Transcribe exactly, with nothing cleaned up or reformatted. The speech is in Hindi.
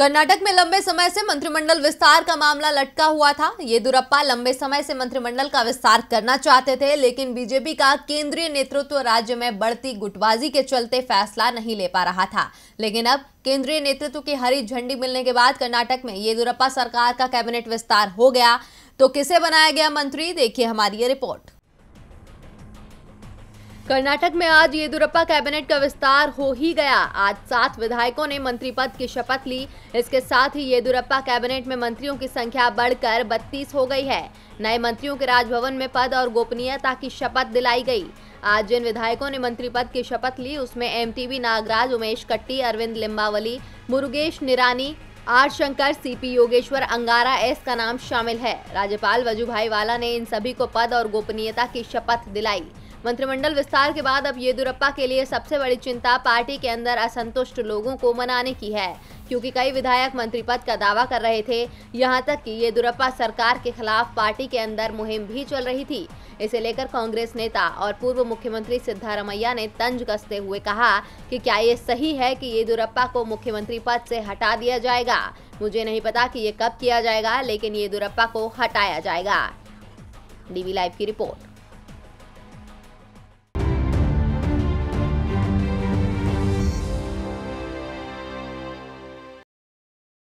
कर्नाटक में लंबे समय से मंत्रिमंडल विस्तार का मामला लटका हुआ था। येदुरप्पा लंबे समय से मंत्रिमंडल का विस्तार करना चाहते थे, लेकिन बीजेपी का केंद्रीय नेतृत्व राज्य में बढ़ती गुटबाजी के चलते फैसला नहीं ले पा रहा था। लेकिन अब केंद्रीय नेतृत्व की हरी झंडी मिलने के बाद कर्नाटक में येदुरप्पा सरकार का कैबिनेट विस्तार हो गया। तो किसे बनाया गया मंत्री, देखिए हमारी ये रिपोर्ट। कर्नाटक में आज येदुरप्पा कैबिनेट का विस्तार हो ही गया। आज सात विधायकों ने मंत्री पद की शपथ ली। इसके साथ ही येदुरप्पा कैबिनेट में मंत्रियों की संख्या बढ़कर बत्तीस हो गई है। नए मंत्रियों के राजभवन में पद और गोपनीयता की शपथ दिलाई गई। आज जिन विधायकों ने मंत्री पद की शपथ ली उसमें MTB Nagaraj, Umesh Katti, Arvind Limbavali, Murugesh Nirani, R Shankar, CP Yogeshwar, Angara S का नाम शामिल है। राज्यपाल वजुभाईवाला ने इन सभी को पद और गोपनीयता की शपथ दिलाई। मंत्रिमंडल विस्तार के बाद अब येदुरप्पा के लिए सबसे बड़ी चिंता पार्टी के अंदर असंतुष्ट लोगों को मनाने की है, क्योंकि कई विधायक मंत्री पद का दावा कर रहे थे। यहां तक कि येदुरप्पा सरकार के खिलाफ पार्टी के अंदर मुहिम भी चल रही थी। इसे लेकर कांग्रेस नेता और पूर्व मुख्यमंत्री सिद्धारमैया ने तंज कसते हुए कहा कि क्या ये सही है कि येदुरप्पा को मुख्यमंत्री पद से हटा दिया जाएगा। मुझे नहीं पता कि ये कब किया जाएगा, लेकिन येदुरप्पा को हटाया जाएगा। डीबी लाइव की रिपोर्ट।